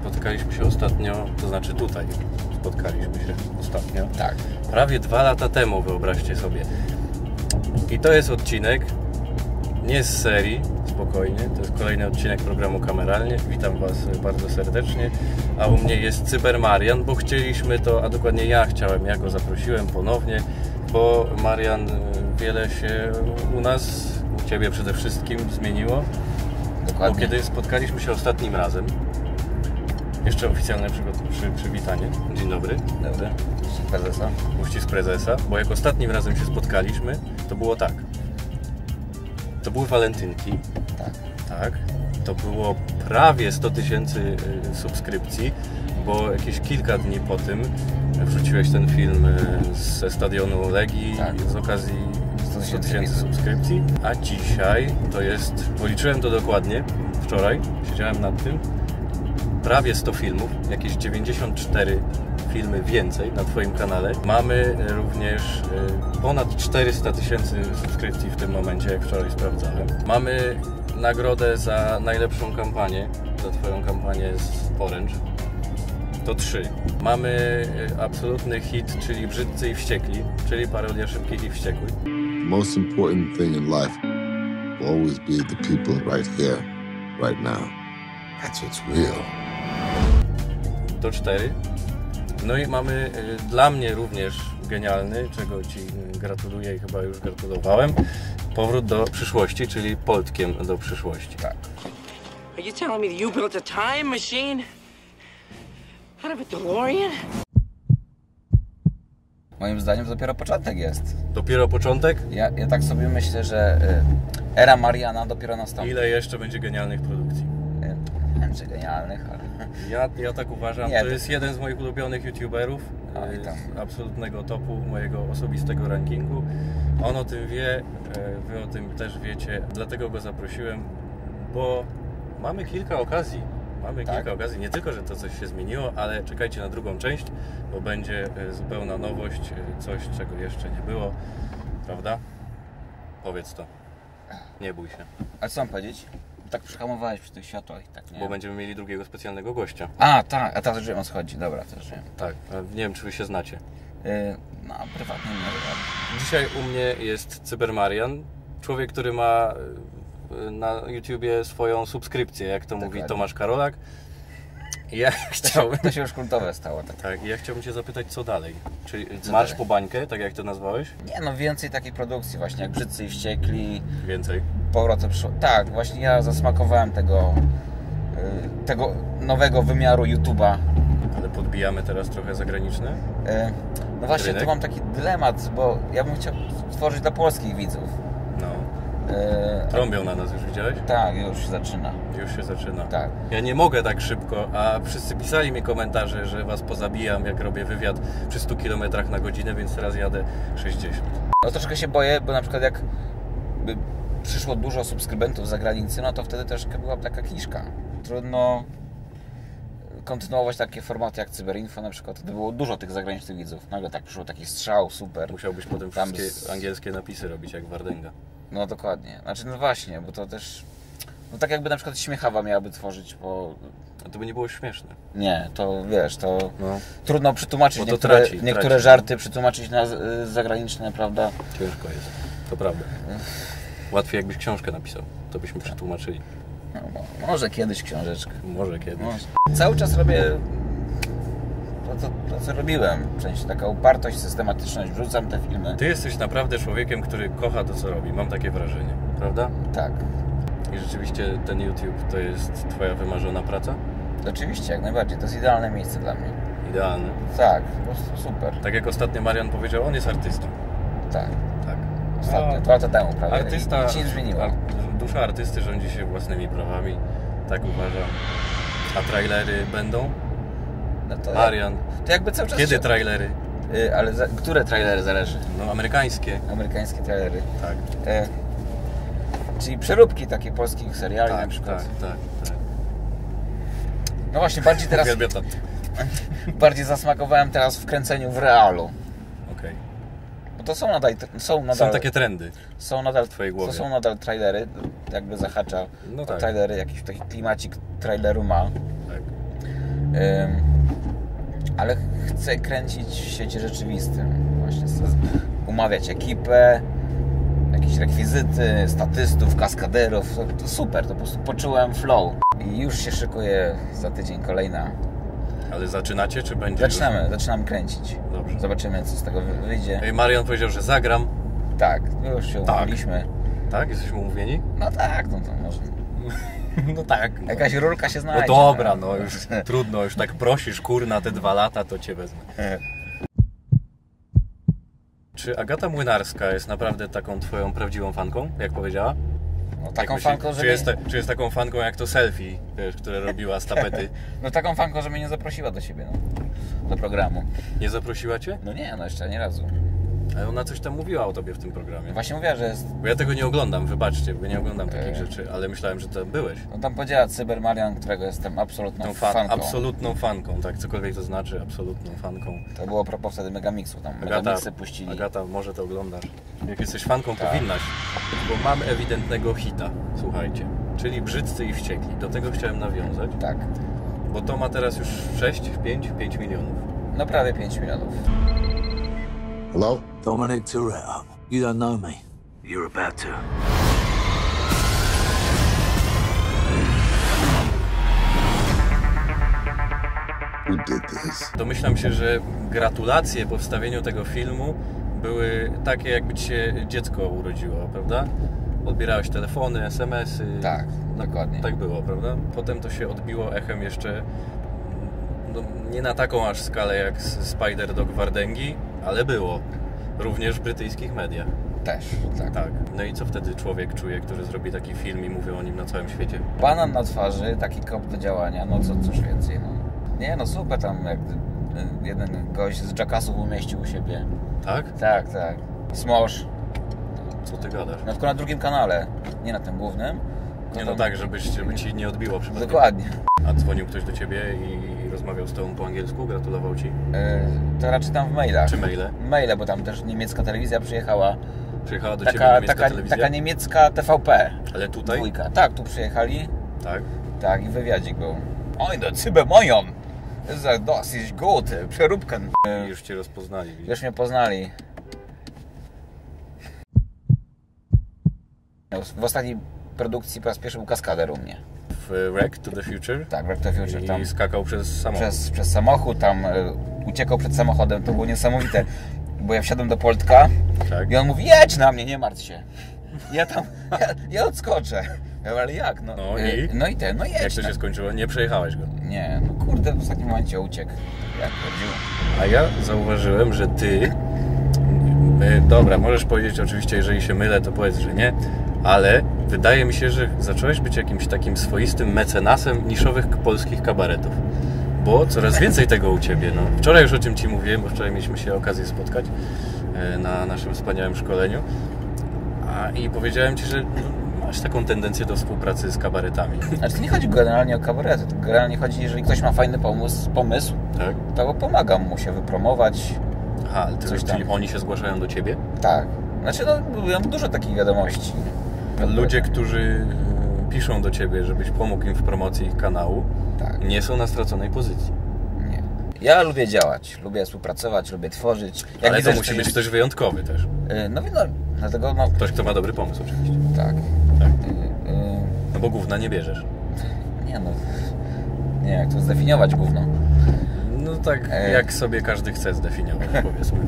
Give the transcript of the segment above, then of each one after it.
Spotkaliśmy się ostatnio, to znaczy tutaj spotkaliśmy się ostatnio. Tak. Prawie 2 lata temu, wyobraźcie sobie. I to jest odcinek, nie z serii, spokojnie. To jest kolejny odcinek programu Kameralnie. Witam Was bardzo serdecznie. A u mnie jest Cyber Marian, bo chcieliśmy to, a dokładnie ja chciałem, ja go zaprosiłem ponownie, bo Marian wiele się u nas, u Ciebie przede wszystkim zmieniło. Dokładnie. Bo kiedy spotkaliśmy się ostatnim razem, jeszcze oficjalne przywitanie. Dzień dobry. Dobry. Uścisk prezesa. Uścisk prezesa, bo jak ostatnim razem się spotkaliśmy, to było tak. To były walentynki. Tak. Tak. To było prawie 100 000 subskrypcji, bo jakieś kilka dni po tym wrzuciłeś ten film ze stadionu Legii, tak, z okazji 100 000 subskrypcji. A dzisiaj to jest, policzyłem to dokładnie, wczoraj siedziałem nad tym, prawie 100 filmów, jakieś 94 filmy więcej na Twoim kanale. Mamy również ponad 400 000 subskrypcji w tym momencie, jak wczoraj sprawdzałem. Mamy nagrodę za najlepszą kampanię, za Twoją kampanię z Orange. To 3. Mamy absolutny hit, czyli Brzydcy i Wściekli, czyli parodia Szybkich i Wściekłych. Most important thing in life will always be the people right here, right now. That's what's real. To 4. No i mamy dla mnie również genialny, czego Ci gratuluję i chyba już gratulowałem, powrót do przyszłości, czyli Poldkiem do przyszłości. Tak. Are you telling me that you built a time machine out of a DeLorean? Moim zdaniem to dopiero początek jest. Dopiero początek? Ja tak sobie myślę, że era Mariana dopiero nastąpi. Ile jeszcze będzie genialnych produkcji? Nie wiem, czy genialnych, ale... Ja tak uważam, to jest jeden z moich ulubionych youtuberów, z absolutnego topu mojego osobistego rankingu. On o tym wie, Wy o tym też wiecie, dlatego go zaprosiłem, bo mamy kilka okazji. Mamy kilka okazji, nie tylko, że to coś się zmieniło, ale czekajcie na drugą część, bo będzie zupełna nowość, coś, czego jeszcze nie było, prawda? Powiedz to, nie bój się. A co mam powiedzieć? Tak przyhamowałeś przy tych światłach i tak, nie? Bo będziemy mieli drugiego specjalnego gościa. A, tak, a teraz wiem, o co chodzi. Dobra, też wiem. Tak, nie wiem, czy Wy się znacie. No, prywatnie nie. Dzisiaj u mnie jest Cyber Marian, człowiek, który ma na YouTubie swoją subskrypcję, jak to mówi Tomasz Karolak. Ja chciałbym... To się już kultowe stało. Tak, ja chciałbym Cię zapytać, co dalej? Czyli marsz po bańkę, tak jak to nazwałeś? Nie, no więcej takiej produkcji właśnie, jak Brzydcy i Wściekli. Więcej? Powrotem przyszło. Tak, właśnie ja zasmakowałem tego nowego wymiaru YouTube'a. Ale podbijamy teraz trochę zagraniczne? No właśnie, rynek? Tu mam taki dylemat, bo ja bym chciał stworzyć dla polskich widzów. No. Trąbią na nas, już widziałeś? Tak, już się zaczyna. Już się zaczyna. Tak. Ja nie mogę tak szybko, a wszyscy pisali mi komentarze, że was pozabijam, jak robię wywiad przy 100 km na godzinę, więc teraz jadę 60. No troszkę się boję, bo na przykład jak przyszło dużo subskrybentów z zagranicy, no to wtedy troszkę była taka kiszka. Trudno kontynuować takie formaty jak Cyberinfo na przykład. To było dużo tych zagranicznych widzów. Nagle tak przyszło taki strzał, super. Musiałbyś potem tam wszystkie angielskie napisy robić jak Wardęga. No dokładnie. Znaczy no właśnie, bo to też... No tak jakby na przykład Śmiechawa miałaby tworzyć, bo... A to by nie było śmieszne. Nie, to wiesz, to no, trudno przetłumaczyć. To niektóre żarty przetłumaczyć na zagraniczne, prawda? Ciężko jest, to prawda. Łatwiej jakbyś książkę napisał, to byśmy przetłumaczyli. No, może kiedyś książeczkę. Może kiedyś. Może. Cały czas robię to, co robiłem. W sensie taka upartość, systematyczność, wrzucam te filmy. Ty jesteś naprawdę człowiekiem, który kocha to, co robi. Mam takie wrażenie, prawda? Tak. I rzeczywiście ten YouTube to jest Twoja wymarzona praca? Oczywiście, jak najbardziej. To jest idealne miejsce dla mnie. Idealne? Tak, po prostu super. Tak jak ostatnio Marian powiedział, on jest artystą. Tak. Ostatnio, 2 lata temu prawie. Artysta, nic się nie zmieniło. Dusza artysty rządzi się własnymi prawami, tak uważam. A trailery będą? No to Marian, to jakby cały czas... Kiedy trailery? Ale które trailery zależy? No amerykańskie. Amerykańskie trailery. Tak. Czyli przeróbki takie polskich seriali, tak, na przykład. Tak. No właśnie, bardziej teraz... bardziej zasmakowałem teraz w kręceniu w realu. Okej. Bo to są nadal... Są takie trendy. Są nadal w Twojej głowie. To są nadal trailery, jakby zahacza. No tak. Trailery, jakiś taki klimacik traileru ma. Tak. ale chcę kręcić w świecie rzeczywistym. Właśnie umawiać ekipę, jakieś rekwizyty, statystów, kaskaderów. To super, to po prostu poczułem flow. I już się szykuje za tydzień kolejna. Ale zaczynacie, czy będzie? Zaczynam kręcić. Dobrze. Zobaczymy, co z tego wyjdzie. I Marian powiedział, że zagram. Tak, już się umówiliśmy. Tak? Jesteśmy umówieni? No tak, no to może. No tak. Jakaś rurka się znajdzie. No dobra, no już trudno, już tak prosisz, kurna, te 2 lata, to cię wezmę. Czy Agata Młynarska jest naprawdę taką twoją prawdziwą fanką, jak powiedziała? No taką fanką, że czy jest taką fanką jak to selfie, które robiła z tapety? No taką fanką, że mnie nie zaprosiła do siebie, no, do programu. Nie zaprosiła cię? No nie, no jeszcze nie razu. Ale ona coś tam mówiła o tobie w tym programie. Właśnie mówiła, że jest... Bo ja tego nie oglądam, wybaczcie, bo ja nie oglądam takich rzeczy, ale myślałem, że tam byłeś. No tam powiedziała Cyber Marian, którego jestem absolutną fanką. Absolutną fanką, tak, cokolwiek to znaczy, absolutną fanką. To było a propos wtedy Megamixu, tam Megamixy puścili. Agata, może to oglądasz. Jak jesteś fanką, tak, powinnaś, bo mam ewidentnego hita, słuchajcie, czyli Brzydcy i Wściekli. Do tego chciałem nawiązać. Tak. Bo to ma teraz już 5 milionów. No prawie 5 milionów. Hello? Dominic Toretto. You don't know me. You're about to. Who did this? Domyślam się, że gratulacje po wstawieniu tego filmu były takie, jakby ci się dziecko urodziło, prawda? Odbierałeś telefony, SMS-y. Tak, dokładnie. Tak było, prawda? Potem to się odbiło echem jeszcze, no, nie na taką aż skalę jak Spider Dog Wardęgi, ale było. Również w brytyjskich mediach. Też, tak. Tak. No i co wtedy człowiek czuje, który zrobi taki film i mówią o nim na całym świecie? Banan na twarzy, taki kop do działania, no co, cóż więcej, no. Nie, no super, tam jak jeden gość z Jackassów umieścił u siebie. Tak? Tak, tak. Smoż. Co ty gadasz? No tylko na drugim kanale, nie na tym głównym. Nie, no tak, żeby ci nie odbiło przypadkiem. Dokładnie. A dzwonił ktoś do ciebie i rozmawiał z tobą po angielsku, gratulował ci? To raczej tam w mailach. Czy maile? Maile, bo tam też niemiecka telewizja przyjechała. Przyjechała do ciebie niemiecka telewizja? Taka niemiecka TVP. Ale tutaj? Dwójka. Tak, tu przyjechali. Tak? Tak, i wywiadzik był. Eine Cybe moją! Dosyć gut, przeróbken. Już cię rozpoznali. Widzisz? Już mnie poznali. W ostatniej produkcji po raz pierwszy był kaskader u mnie. W Wreck to the Future? Tak, Wreck to the Future. Tam i skakał przez samochód. Przez samochód, tam uciekał przed samochodem. To było niesamowite, bo ja wsiadłem do Poldka, tak, i on mówi, jedź na mnie, nie martw się. Ja odskoczę. Ja mówię, ale jak? No i jedź. Jak to się skończyło? Nie przejechałeś go? Nie, no kurde, w takim momencie uciekł. Jak chodziło. A ja zauważyłem, że ty... Dobra, możesz powiedzieć oczywiście, jeżeli się mylę, to powiedz, że nie, ale wydaje mi się, że zacząłeś być jakimś takim swoistym mecenasem niszowych polskich kabaretów, bo coraz więcej tego u ciebie. No. Wczoraj już o czym ci mówiłem, bo wczoraj mieliśmy się okazję spotkać na naszym wspaniałym szkoleniu i powiedziałem ci, że masz taką tendencję do współpracy z kabaretami. Znaczy to nie chodzi generalnie o kabarety, to generalnie chodzi, jeżeli ktoś ma fajny pomysł, tak, to pomagam mu się wypromować. Aha, ale czyli oni się zgłaszają do ciebie? Tak. Znaczy, no, mam dużo takich wiadomości. Ludzie, którzy piszą do ciebie, żebyś pomógł im w promocji ich kanału, tak, nie są na straconej pozycji. Nie. Ja lubię działać, lubię współpracować, lubię tworzyć. Ale widzę, to musi być ktoś wyjątkowy też. No, no dlatego... No... Ktoś, kto ma dobry pomysł oczywiście. Tak. Tak. No bo gówna nie bierzesz. Nie, no... Nie, jak to zdefiniować gówno? No tak, jak sobie każdy chce zdefiniować, powiedzmy.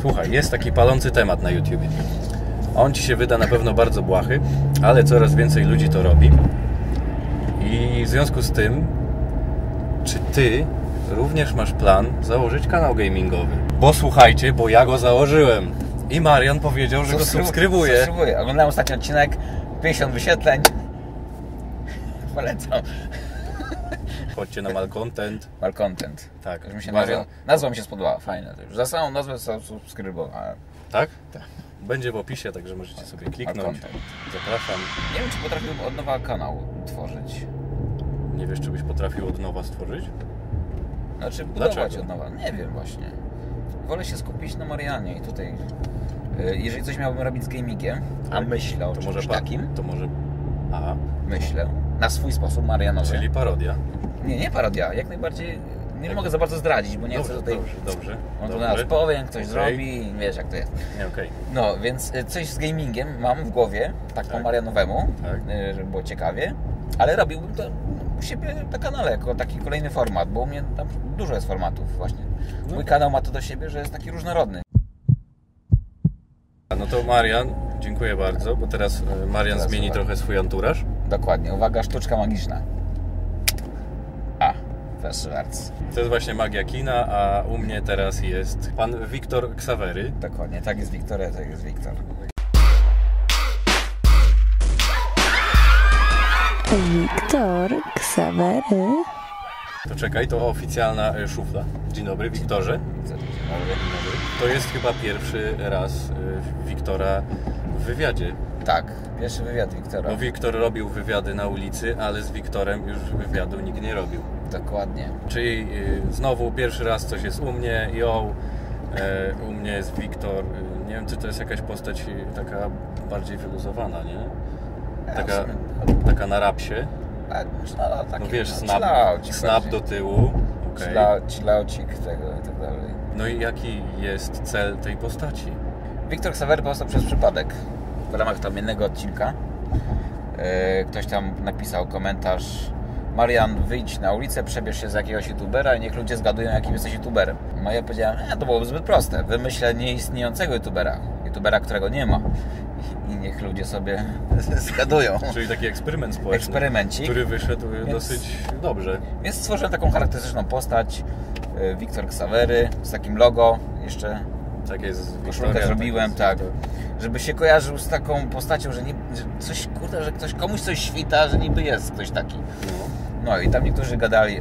Słuchaj, jest taki palący temat na YouTubie. On ci się wyda na pewno bardzo błahy, ale coraz więcej ludzi to robi. I w związku z tym, czy ty również masz plan założyć kanał gamingowy? Bo słuchajcie, bo ja go założyłem. I Marian powiedział, że go subskrybuje. Oglądałem ostatni odcinek, 50 wyświetleń. Polecam. Chodźcie na Malkontent. Malkontent. Tak. Już mi się nazwa mi się spodobała, fajna. Już za samą nazwę subskrybowałem. Tak? Tak. Będzie w opisie, także możecie sobie kliknąć. Malkontent. Zapraszam. Nie wiem, czy potrafiłbym od nowa kanał tworzyć. Nie wiesz, czy byś potrafił od nowa stworzyć? Znaczy, budować od nowa. Nie wiem właśnie. Wolę się skupić na Marianie i tutaj. Jeżeli coś miałbym robić z gamingiem, a myślę o czymś takim. To może... Aha. Myślę. na swój sposób Marianowe. Czyli parodia? Nie, nie parodia. Jak najbardziej. Nie mogę za bardzo zdradzić, bo nie chcę tutaj... Dobrze, on to nas powie, ktoś zrobi, wiesz jak to jest. Okay. No, więc coś z gamingiem mam w głowie, tak po Marianowemu, żeby było ciekawie, ale robiłbym to u siebie na kanale, jako taki kolejny format, bo u mnie tam dużo jest formatów właśnie. Mój kanał ma to do siebie, że jest taki różnorodny. No to Marian, dziękuję bardzo, bo teraz Marian zmieni trochę swój anturaż. Dokładnie, uwaga, sztuczka magiczna. To jest właśnie magia kina, a u mnie teraz jest pan Viktor Xavery. Dokładnie, tak jest Wiktor, tak jest Wiktor. Viktor Xavery. To czekaj, to oficjalna szufla. Dzień dobry, Wiktorze. Dzień dobry. To jest chyba pierwszy raz Wiktora w wywiadzie. Tak, pierwszy wywiad Wiktora. No Wiktor robił wywiady na ulicy, ale z Wiktorem już wywiadu nikt nie robił. Dokładnie. Czyli znowu pierwszy raz coś jest u mnie, u mnie jest Wiktor. Nie wiem, czy to jest jakaś postać taka bardziej wyluzowana, nie? Taka na rapsie. No, no wiesz, snap do tyłu. Chillaucik tego i tak dalej. No i jaki jest cel tej postaci? Wiktor Xavery powstał przez przypadek. W ramach tam jednego odcinka ktoś tam napisał komentarz: Marian, wyjdź na ulicę, przebierz się za jakiegoś youtubera i niech ludzie zgadują, jakim jesteś youtuberem. No ja powiedziałem, to byłoby zbyt proste, wymyślę nieistniejącego youtubera, którego nie ma i niech ludzie sobie zgadują. Czyli taki eksperyment społeczny, który wyszedł dosyć dobrze. Więc stworzyłem taką charakterystyczną postać, Wiktor Xavery, z takim logo jeszcze. Takie jest koszulkę zrobiłem, żeby się kojarzył z taką postacią, że ktoś komuś coś świta, że niby jest ktoś taki. No i tam niektórzy gadali,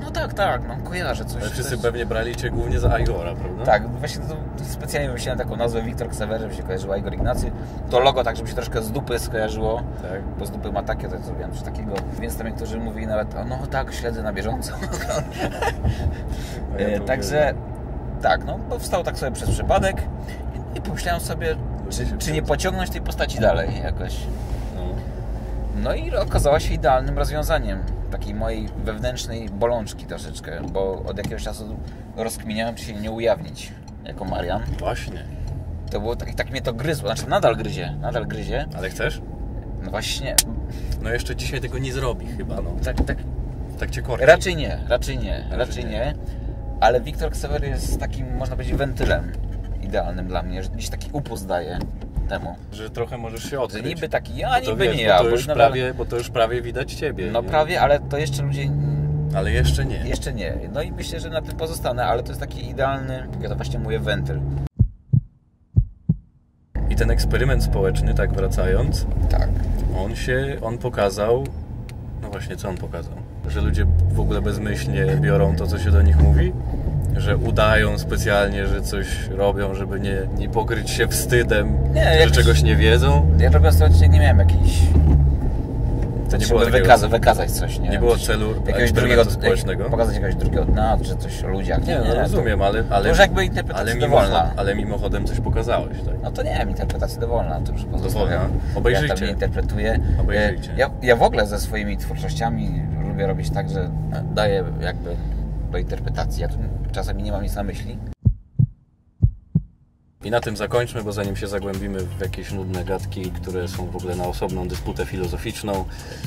no kojarzę coś. Ale wszyscy pewnie brali cię głównie za Aigora, prawda? Tak, właśnie to specjalnie wymyśliłem taką nazwę Wiktor Xavery, żeby się kojarzył Aigor Ignacy. To logo tak, żeby się troszkę z dupy skojarzyło, bo z dupy ma takie, to zrobiłem coś takiego. Więc tam niektórzy mówili nawet, śledzę na bieżąco. Także... Tak, powstał tak sobie przez przypadek i pomyślałem sobie, czy nie pociągnąć tej postaci dalej jakoś. No i okazała się idealnym rozwiązaniem takiej mojej wewnętrznej bolączki troszeczkę, bo od jakiegoś czasu rozkminiałem, czy się nie ujawnić jako Marian. Właśnie. To było tak mnie to gryzło, nadal gryzie. Ale chcesz? No właśnie. No jeszcze dzisiaj tego nie zrobi chyba, Tak cię korci. Raczej nie. Ale Wiktor Xavery jest takim, można powiedzieć, wentylem idealnym dla mnie, że gdzieś taki upust daje temu. Że trochę możesz się odkryć. Że niby taki, niby nie ja. Bo to już prawie widać ciebie. No nie? Prawie, ale to jeszcze ludzie... Ale jeszcze nie. Jeszcze nie. No i myślę, że na tym pozostanę, ale to jest taki idealny, ja to właśnie mówię, wentyl. I ten eksperyment społeczny, tak wracając, on pokazał... No właśnie, co on pokazał? Że ludzie w ogóle bezmyślnie biorą to, co się do nich mówi, że udają specjalnie, że coś robią, żeby nie pokryć się wstydem, że czegoś nie wiedzą. Ja robiąc to odcinek nie miałem jakiejś... To nie było wykazać coś, nie? Nie było celu jakiegoś społecznego. Pokazać jakiegoś drugiego dna, czy coś o ludziach. Nie, rozumiem, ale już jakby interpretacja dowolna. Ale mimochodem coś pokazałeś, tak? No to nie wiem, interpretacja dowolna, to już pozostawiam. Obejrzyjcie. Ja tam nie interpretuję. Obejrzyjcie. Ja w ogóle ze swoimi twórczościami lubię robić tak, że daję jakby do interpretacji. Ja tu czasami nie mam nic na myśli. I na tym zakończmy, bo zanim się zagłębimy w jakieś nudne gadki, które są w ogóle na osobną dysputę filozoficzną,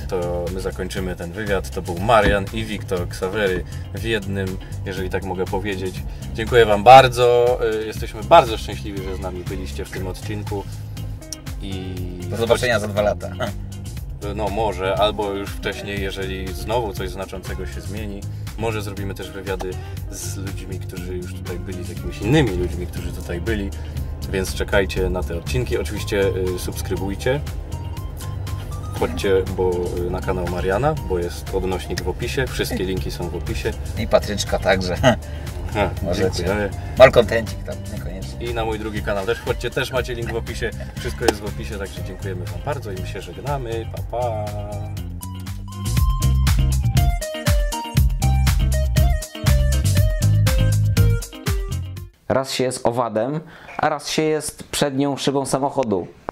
to my zakończymy ten wywiad. To był Marian i Wiktor Xavery w jednym, jeżeli tak mogę powiedzieć. Dziękuję wam bardzo. Jesteśmy bardzo szczęśliwi, że z nami byliście w tym odcinku. I do zobaczenia za 2 lata. No może, albo już wcześniej, jeżeli znowu coś znaczącego się zmieni. Może zrobimy też wywiady z ludźmi, którzy już tutaj byli, z jakimiś innymi ludźmi, którzy tutaj byli, więc czekajcie na te odcinki. Oczywiście subskrybujcie, chodźcie na kanał Mariana, bo jest odnośnik w opisie, wszystkie linki są w opisie. I Patryczka także. Dziękuję. Malkontencik tam, niekoniecznie. I na mój drugi kanał też chodźcie, też macie link w opisie, wszystko jest w opisie, także dziękujemy wam bardzo i my się żegnamy. Pa, pa. Raz się jest owadem, a raz się jest przednią szybą samochodu.